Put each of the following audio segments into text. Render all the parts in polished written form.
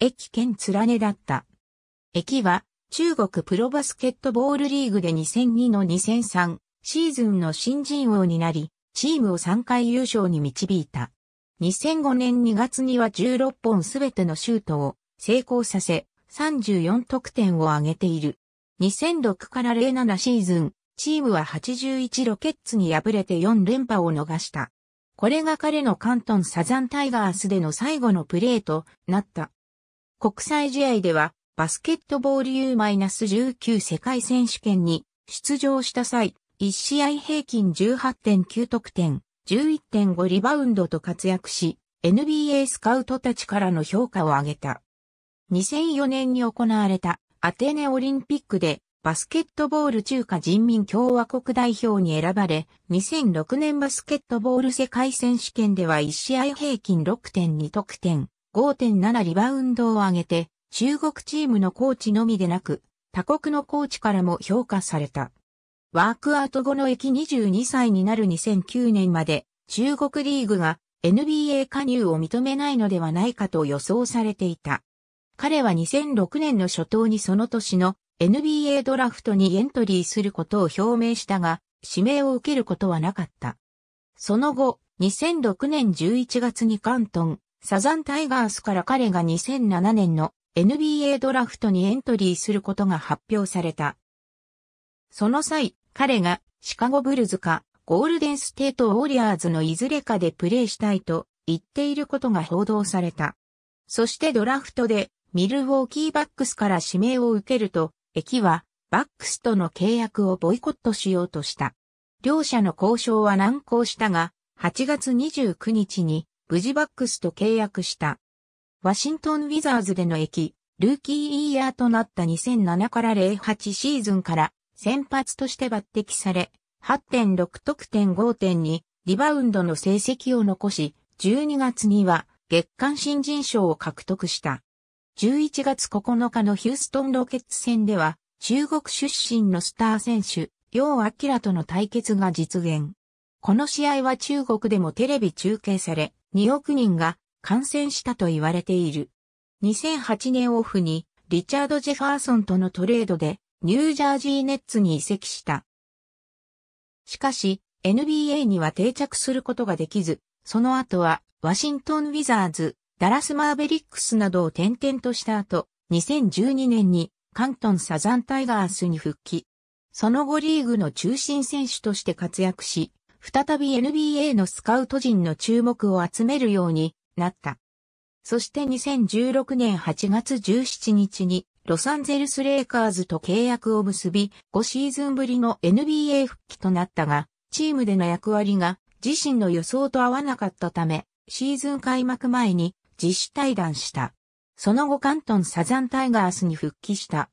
駅兼連ねだった。駅は中国プロバスケットボールリーグで2002-2003シーズンの新人王になり、チームを3回優勝に導いた。2005年2月には16本すべてのシュートを成功させ、34得点を挙げている。2006-07シーズン、チームは81ロケッツに敗れて4連覇を逃した。これが彼の広東サザンタイガースでの最後のプレーとなった。国際試合ではバスケットボール U-19 世界選手権に出場した際、1試合平均 18.9 得点、11.5 リバウンドと活躍し、NBA スカウトたちからの評価を上げた。2004年に行われたアテネオリンピックでバスケットボール中華人民共和国代表に選ばれ、2006年バスケットボール世界選手権では1試合平均 6.2 得点、5.7 リバウンドを上げて、中国チームのコーチのみでなく、他国のコーチからも評価された。ワークアウト後の駅22歳になる2009年まで、中国リーグが NBA 加入を認めないのではないかと予想されていた。彼は2006年の初頭にその年の NBA ドラフトにエントリーすることを表明したが、指名を受けることはなかった。その後、2006年11月に広東サザンタイガースから彼が2007年の NBA ドラフトにエントリーすることが発表された。その際、彼がシカゴブルズかゴールデンステートウォリアーズのいずれかでプレーしたいと言っていることが報道された。そしてドラフトでミルウォーキーバックスから指名を受けると、駅はバックスとの契約をボイコットしようとした。両者の交渉は難航したが、8月29日に無事バックスと契約した。ワシントン・ウィザーズでの駅、ルーキーイヤーとなった2007-08シーズンから先発として抜擢され、8.6 得点 5.2 リバウンドの成績を残し、12月には月間新人賞を獲得した。11月9日のヒューストンロケッツ戦では、中国出身のスター選手、楊明との対決が実現。この試合は中国でもテレビ中継され、2億人が観戦したと言われている。2008年オフに、リチャード・ジェファーソンとのトレードで、ニュージャージーネッツに移籍した。しかし、NBA には定着することができず、その後は、ワシントン・ウィザーズ、ダラスマーベリックスなどを転々とした後、2012年に広東サザンタイガースに復帰。その後リーグの中心選手として活躍し、再び NBA のスカウト陣の注目を集めるようになった。そして2016年8月17日にロサンゼルスレイカーズと契約を結び、5シーズンぶりの NBA 復帰となったが、チームでの役割が自身の予想と合わなかったため、シーズン開幕前に自主退団した。その後広東サザンタイガースに復帰した。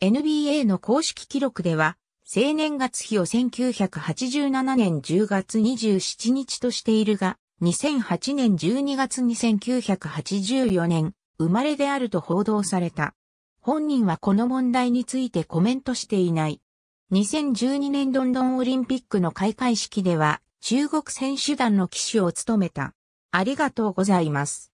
NBA の公式記録では、生年月日を1987年10月27日としているが、2008年12月に1984年生まれであると報道された。本人はこの問題についてコメントしていない。2012年ロンドンオリンピックの開会式では、中国選手団の旗手を務めた。ありがとうございます。